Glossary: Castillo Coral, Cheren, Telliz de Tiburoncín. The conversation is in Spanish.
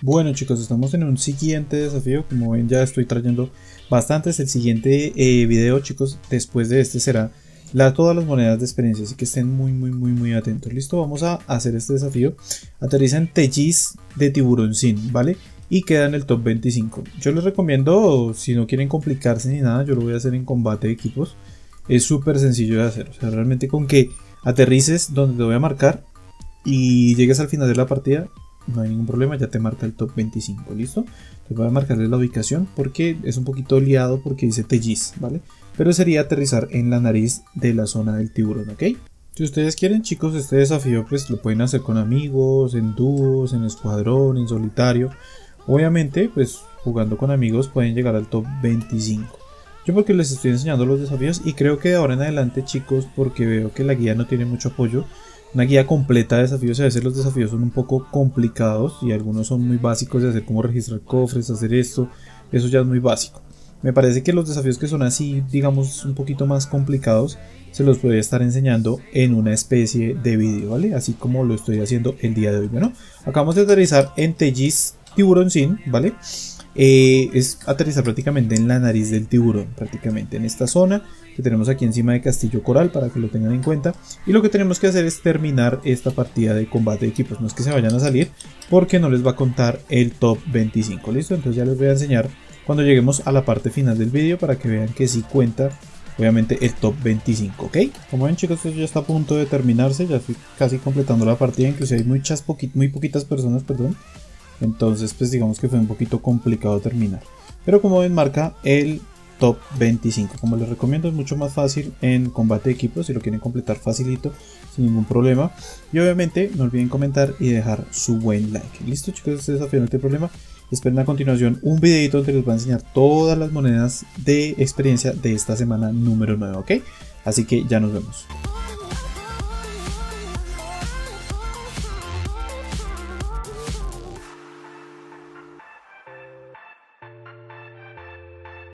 Bueno chicos, estamos en un siguiente desafío. Como ven, ya estoy trayendo bastantes. El siguiente video, chicos, después de este será todas las monedas de experiencia, así que estén muy atentos. Listo, vamos a hacer este desafío. Aterriza en Telliz de Tiburoncín, ¿vale? Y queda en el top 25. Yo les recomiendo, si no quieren complicarse ni nada, yo lo voy a hacer en combate de equipos. Es súper sencillo de hacer, o sea, realmente con que aterrices donde te voy a marcar y llegues al final de la partida, no hay ningún problema, ya te marca el top 25, ¿listo? Te voy a marcarle la ubicación porque es un poquito liado porque dice Telliz, ¿vale? Pero sería aterrizar en la nariz de la zona del tiburón, ¿ok? Si ustedes quieren, chicos, este desafío pues lo pueden hacer con amigos, en dúos, en escuadrón, en solitario. Obviamente, pues jugando con amigos pueden llegar al top 25. Yo porque les estoy enseñando los desafíos y creo que de ahora en adelante, chicos, porque veo que la guía no tiene mucho apoyo, una guía completa de desafíos, a veces los desafíos son un poco complicados y algunos son muy básicos de hacer, como registrar cofres, hacer esto, eso ya es muy básico. Me parece que los desafíos que son así, digamos, un poquito más complicados, se los podría estar enseñando en una especie de vídeo, ¿vale? Así como lo estoy haciendo el día de hoy. Bueno, acabamos de aterrizar en Telliz Tiburoncín, ¿vale? Es aterrizar prácticamente en la nariz del tiburón, prácticamente en esta zona que tenemos aquí encima de Castillo Coral, para que lo tengan en cuenta. Y lo que tenemos que hacer es terminar esta partida de combate de equipos, no es que se vayan a salir porque no les va a contar el top 25, ¿listo? Entonces ya les voy a enseñar cuando lleguemos a la parte final del vídeo para que vean que sí cuenta, obviamente, el top 25, ¿ok? Como ven, chicos, esto ya está a punto de terminarse, ya estoy casi completando la partida, inclusive hay muy poquitas personas, perdón. Entonces pues digamos que fue un poquito complicado terminar, pero como ven marca el top 25. Como les recomiendo, es mucho más fácil en combate de equipos, si lo quieren completar facilito, sin ningún problema. Y obviamente no olviden comentar y dejar su buen like. Listo chicos, este desafío no tiene problema. Esperen a continuación un videito donde les voy a enseñar todas las monedas de experiencia de esta semana número 9, ¿ok? Así que ya nos vemos.